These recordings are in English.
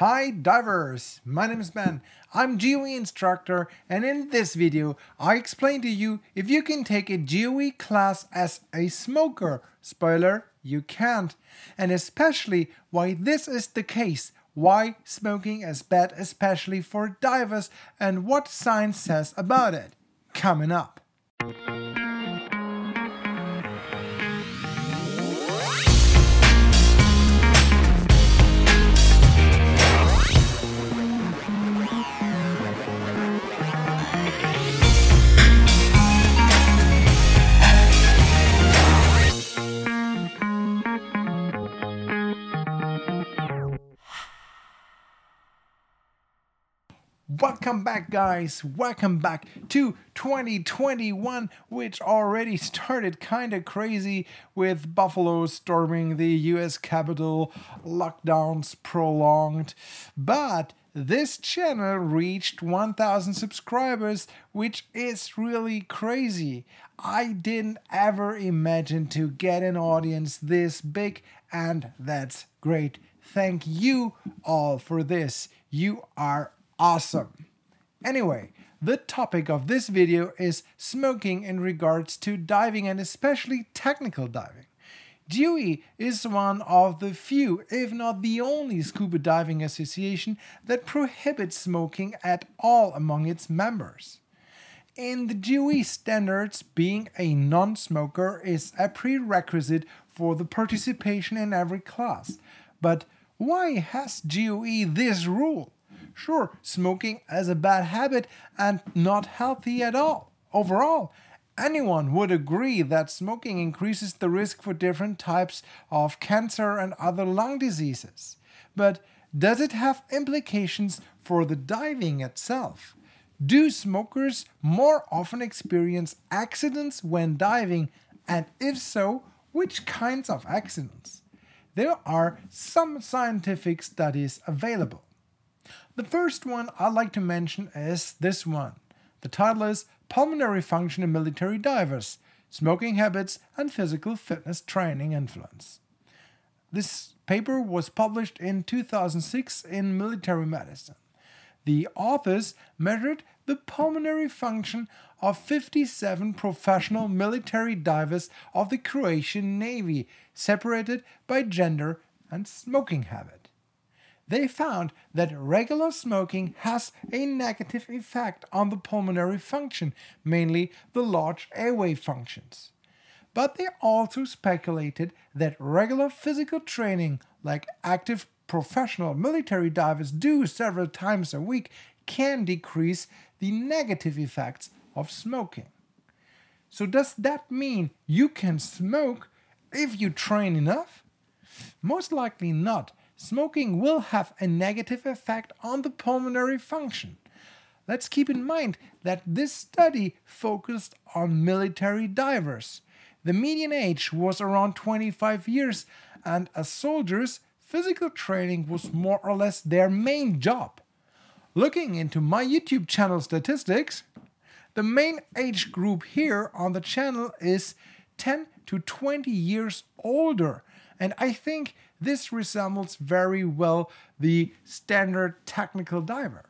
Hi divers, my name is Ben, I'm GUE instructor, and in this video I explain to you if you can take a GUE class as a smoker. Spoiler, you can't. And especially why this is the case, why smoking is bad especially for divers and what science says about it. Coming up. Welcome back guys, welcome back to 2021, which already started kinda crazy with Buffalo storming the US Capitol, lockdowns prolonged, but this channel reached 1,000 subscribers, which is really crazy. I didn't ever imagine to get an audience this big, and that's great. Thank you all for this, you are awesome. Anyway, the topic of this video is smoking in regards to diving and especially technical diving. GUE is one of the few, if not the only, scuba diving association that prohibits smoking at all among its members. In the GUE standards, being a non-smoker is a prerequisite for the participation in every class. But why has GUE this rule? Sure, smoking is a bad habit and not healthy at all. Overall, anyone would agree that smoking increases the risk for different types of cancer and other lung diseases. But does it have implications for the diving itself? Do smokers more often experience accidents when diving? And if so, which kinds of accidents? There are some scientific studies available. The first one I'd like to mention is this one. The title is Pulmonary Function in Military Divers, Smoking Habits and Physical Fitness Training Influence. This paper was published in 2006 in Military Medicine. The authors measured the pulmonary function of 57 professional military divers of the Croatian Navy, separated by gender and smoking habit. They found that regular smoking has a negative effect on the pulmonary function, mainly the large airway functions. But they also speculated that regular physical training, like active professional military divers do several times a week, can decrease the negative effects of smoking. So does that mean you can smoke if you train enough? Most likely not. Smoking will have a negative effect on the pulmonary function. Let's keep in mind that this study focused on military divers. The median age was around 25 years, and as soldiers, physical training was more or less their main job. Looking into my YouTube channel statistics, the main age group here on the channel is 10 to 20 years older, and I think this resembles very well the standard technical diver.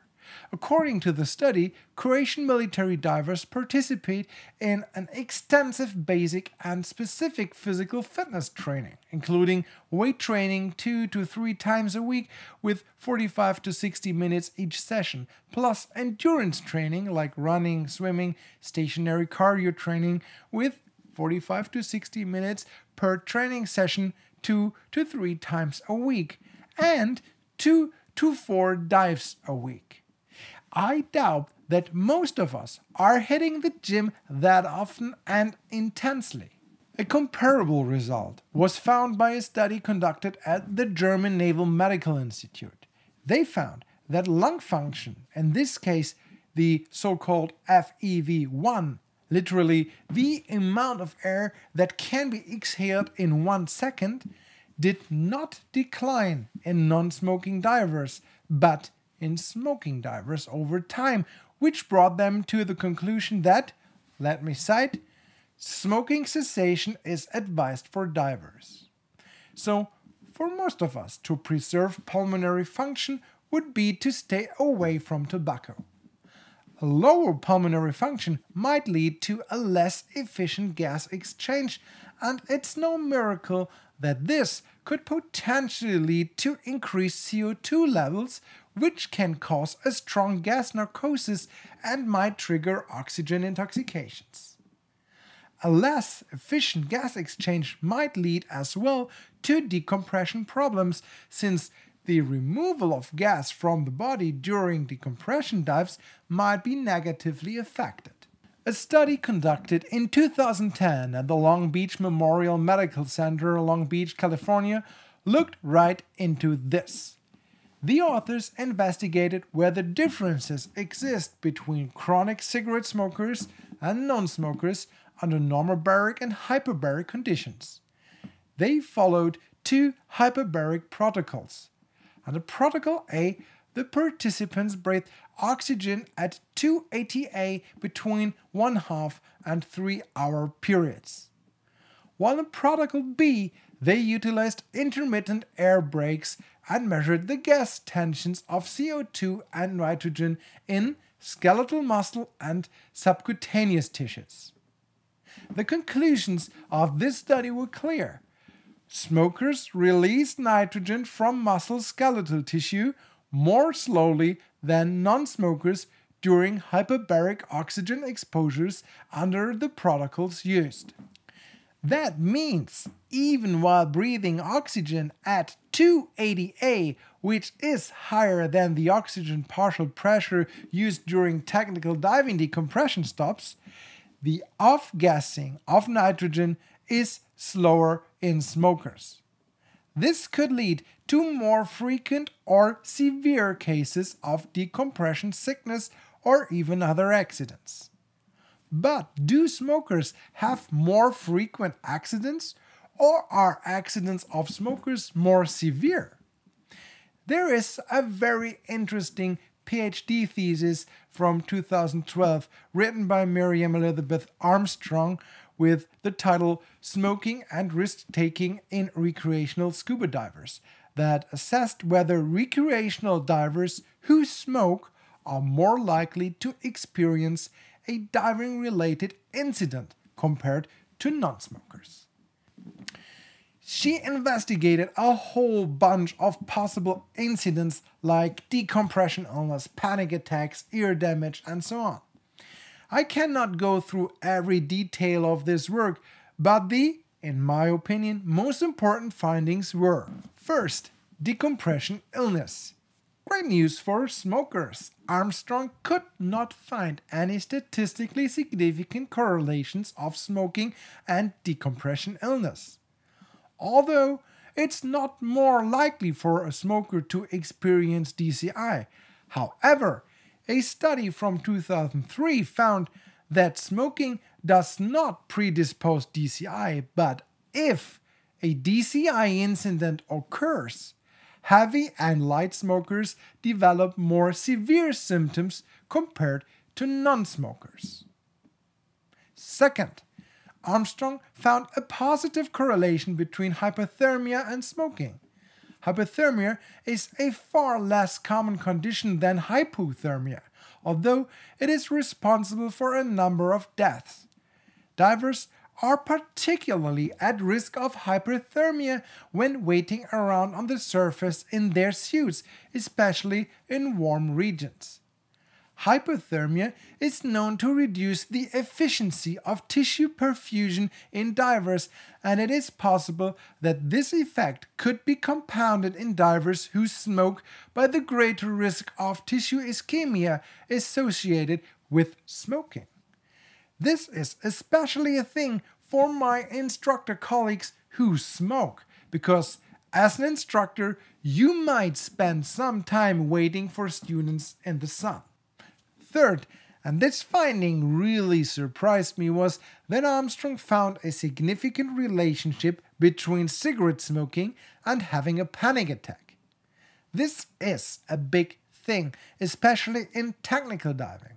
According to the study, Croatian military divers participate in an extensive basic and specific physical fitness training, including weight training 2 to 3 times a week with 45 to 60 minutes each session, plus endurance training like running, swimming, stationary cardio training with 45 to 60 minutes per training session 2 to 3 times a week, and 2 to 4 dives a week. I doubt that most of us are hitting the gym that often and intensely. A comparable result was found by a study conducted at the German Naval Medical Institute. They found that lung function, in this case the so-called FEV1, literally the amount of air that can be exhaled in 1 second, did not decline in non-smoking divers, but in smoking divers over time, which brought them to the conclusion that, let me cite, smoking cessation is advised for divers. So, for most of us, to preserve pulmonary function, would be to stay away from tobacco. A lower pulmonary function might lead to a less efficient gas exchange, and it's no miracle that this could potentially lead to increased CO2 levels, which can cause a strong gas narcosis and might trigger oxygen intoxications. A less efficient gas exchange might lead as well to decompression problems, since the removal of gas from the body during decompression dives might be negatively affected. A study conducted in 2010 at the Long Beach Memorial Medical Center, Long Beach, California, looked right into this. The authors investigated whether differences exist between chronic cigarette smokers and non-smokers under normobaric and hyperbaric conditions. They followed two hyperbaric protocols. Under Protocol A, the participants breathed oxygen at 2 ATA between 1.5- and 3-hour periods. While in Protocol B, they utilized intermittent air breaks and measured the gas tensions of CO2 and nitrogen in skeletal muscle and subcutaneous tissues. The conclusions of this study were clear. Smokers release nitrogen from muscle skeletal tissue more slowly than non-smokers during hyperbaric oxygen exposures under the protocols used. That means even while breathing oxygen at 2 ATA, which is higher than the oxygen partial pressure used during technical diving decompression stops, the off-gassing of nitrogen is slower in smokers. This could lead to more frequent or severe cases of decompression sickness or even other accidents. But do smokers have more frequent accidents, or are accidents of smokers more severe? There is a very interesting PhD thesis from 2012 written by Marie Elizabeth Armstrong with the title "Smoking and Risk-Taking in Recreational Scuba Divers" that assessed whether recreational divers who smoke are more likely to experience a diving-related incident compared to non-smokers. She investigated a whole bunch of possible incidents like decompression illness, panic attacks, ear damage, and so on. I cannot go through every detail of this work, but the, in my opinion, most important findings were: first, decompression illness. Great news for smokers. Armstrong could not find any statistically significant correlations of smoking and decompression illness. Although it's not more likely for a smoker to experience DCI. However, a study from 2003 found that smoking does not predispose DCI, but if a DCI incident occurs, heavy and light smokers develop more severe symptoms compared to non-smokers. Second, Armstrong found a positive correlation between hypothermia and smoking. Hypothermia is a far less common condition than hypothermia, although it is responsible for a number of deaths. Divers are particularly at risk of hyperthermia when waiting around on the surface in their suits, especially in warm regions. Hyperthermia is known to reduce the efficiency of tissue perfusion in divers, and it is possible that this effect could be compounded in divers who smoke by the greater risk of tissue ischemia associated with smoking. This is especially a thing for my instructor colleagues who smoke, because as an instructor, you might spend some time waiting for students in the sun. Third, and this finding really surprised me, was that Armstrong found a significant relationship between cigarette smoking and having a panic attack. This is a big thing, especially in technical diving,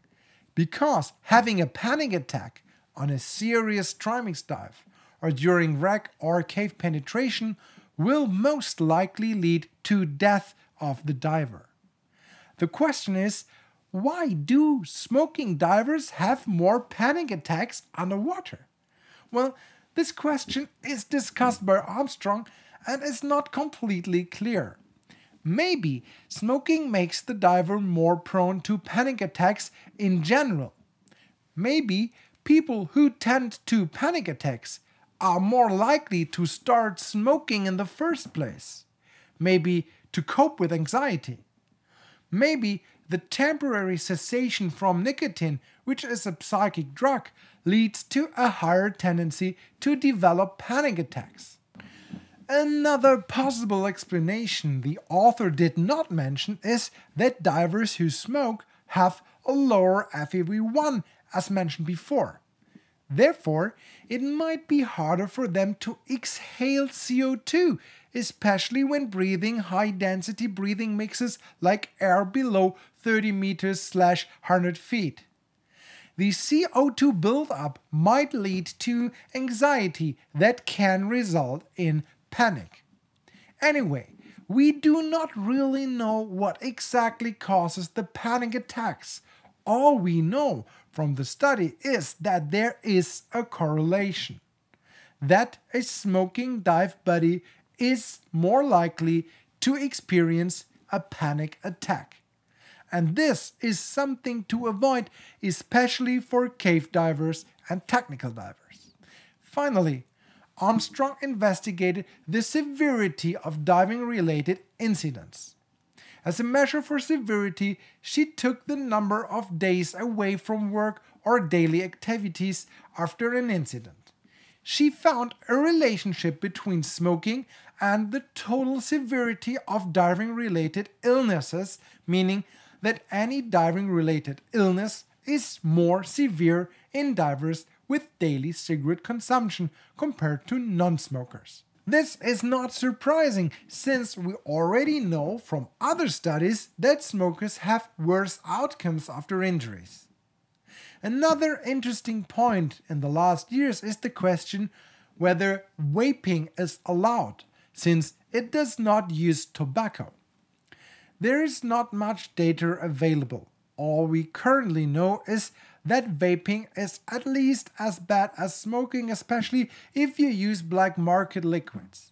because having a panic attack on a serious trimix dive or during wreck or cave penetration will most likely lead to death of the diver. The question is, why do smoking divers have more panic attacks underwater? Well, this question is discussed by Armstrong and is not completely clear. Maybe smoking makes the diver more prone to panic attacks in general. Maybe people who tend to panic attacks are more likely to start smoking in the first place. Maybe to cope with anxiety. Maybe the temporary cessation from nicotine, which is a psychic drug, leads to a higher tendency to develop panic attacks. Another possible explanation the author did not mention is that divers who smoke have a lower FEV1, as mentioned before. Therefore, it might be harder for them to exhale CO2, especially when breathing high-density breathing mixes like air below 30 meters/100 feet. The CO2 buildup might lead to anxiety that can result in panic. Anyway, we do not really know what exactly causes the panic attacks. All we know from the study is that there is a correlation, that a smoking dive buddy is more likely to experience a panic attack. And this is something to avoid, especially for cave divers and technical divers. Finally, Armstrong investigated the severity of diving-related incidents. As a measure for severity, she took the number of days away from work or daily activities after an incident. She found a relationship between smoking and the total severity of diving-related illnesses, meaning that any diving-related illness is more severe in divers with daily cigarette consumption compared to non-smokers. This is not surprising, since we already know from other studies that smokers have worse outcomes after injuries. Another interesting point in the last years is the question whether vaping is allowed, since it does not use tobacco. There is not much data available. All we currently know is that vaping is at least as bad as smoking, especially if you use black market liquids.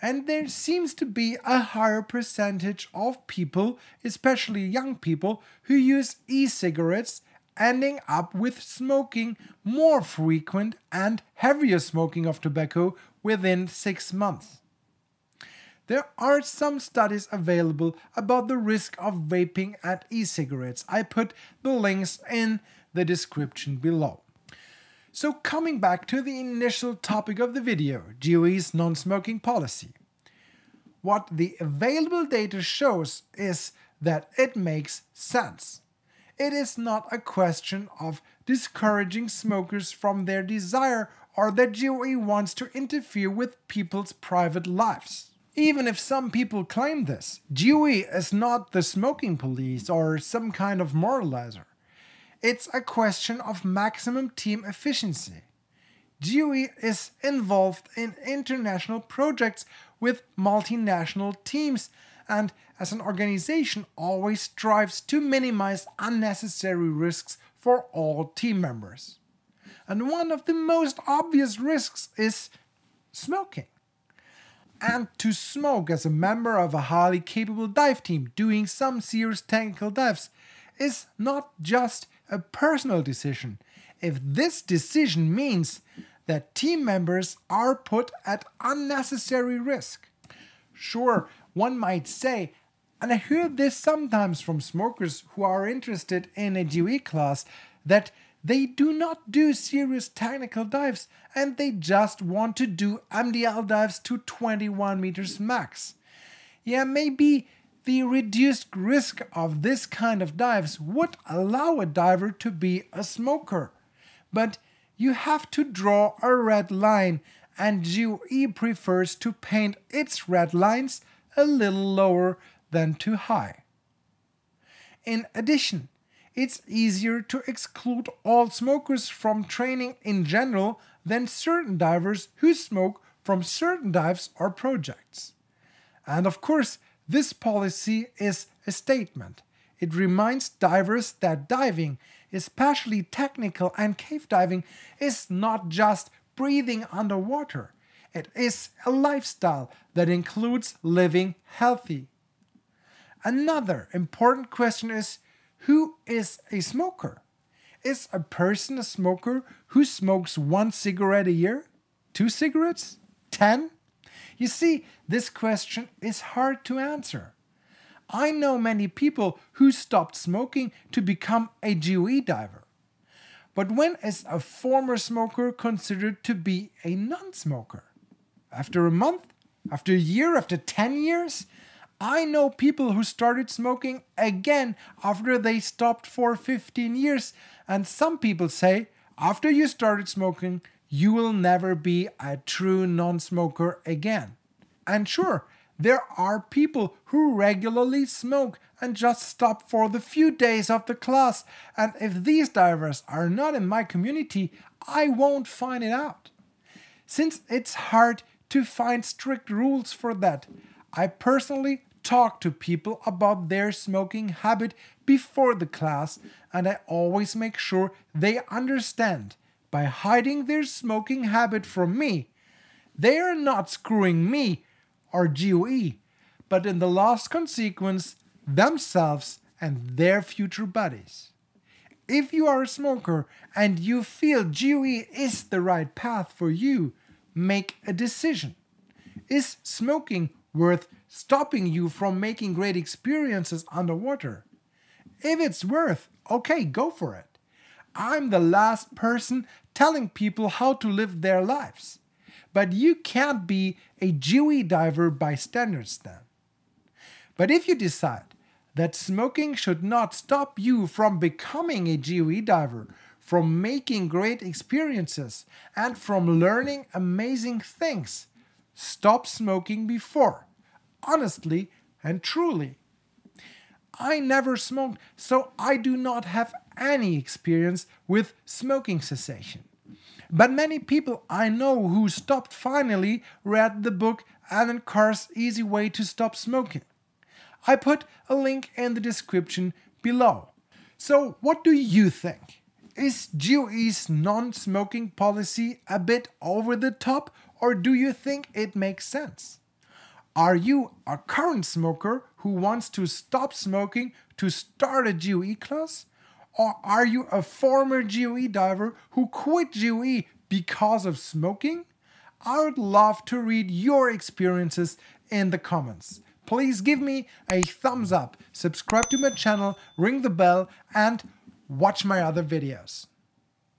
And there seems to be a higher percentage of people, especially young people, who use e-cigarettes, ending up with smoking more frequent and heavier smoking of tobacco within 6 months. There are some studies available about the risk of vaping and e-cigarettes. I put the links in the description below. So coming back to the initial topic of the video, GUE's non-smoking policy. What the available data shows is that it makes sense. It is not a question of discouraging smokers from their desire or that GUE wants to interfere with people's private lives. Even if some people claim this, GUE is not the smoking police or some kind of moralizer. It's a question of maximum team efficiency. GUE is involved in international projects with multinational teams and, as an organization, always strives to minimize unnecessary risks for all team members. And one of the most obvious risks is smoking. And to smoke as a member of a highly capable dive team doing some serious technical dives is not just a personal decision. If this decision means that team members are put at unnecessary risk. Sure, one might say, and I hear this sometimes from smokers who are interested in a GUE class, that they do not do serious technical dives and they just want to do MDL dives to 21 meters max. Yeah, maybe the reduced risk of this kind of dives would allow a diver to be a smoker. But you have to draw a red line, and GUE prefers to paint its red lines a little lower than too high. In addition, it's easier to exclude all smokers from training in general than certain divers who smoke from certain dives or projects. And of course, this policy is a statement. It reminds divers that diving, especially technical and cave diving, is not just breathing underwater. It is a lifestyle that includes living healthy. Another important question is, who is a smoker? Is a person a smoker who smokes 1 cigarette a year? 2 cigarettes? 10? You see, this question is hard to answer. I know many people who stopped smoking to become a GUE diver. But when is a former smoker considered to be a non-smoker? After a month? After a year? After 10 years? I know people who started smoking again after they stopped for 15 years, and some people say, after you started smoking, you will never be a true non-smoker again. And sure, there are people who regularly smoke and just stop for the few days of the class, and if these divers are not in my community, I won't find it out. Since it's hard to find strict rules for that, I personally talk to people about their smoking habit before the class, and I always make sure they understand, by hiding their smoking habit from me, they are not screwing me or GUE, but in the last consequence, themselves and their future buddies. If you are a smoker and you feel GUE is the right path for you, make a decision. Is smoking worth stopping you from making great experiences underwater? If it's worth, okay, go for it. I'm the last person telling people how to live their lives. But you can't be a GUE diver by standards then. But if you decide that smoking should not stop you from becoming a GUE diver, from making great experiences, and from learning amazing things, stop smoking before, honestly and truly. I never smoked, so I do not have any experience with smoking cessation. But many people I know who stopped finally read the book Alan Carr's Easy Way to Stop Smoking. I put a link in the description below. So what do you think? Is GUE's non-smoking policy a bit over the top, or do you think it makes sense? Are you a current smoker who wants to stop smoking to start a GUE class? Or are you a former GUE diver who quit GUE because of smoking? I would love to read your experiences in the comments. Please give me a thumbs up, subscribe to my channel, ring the bell, and watch my other videos.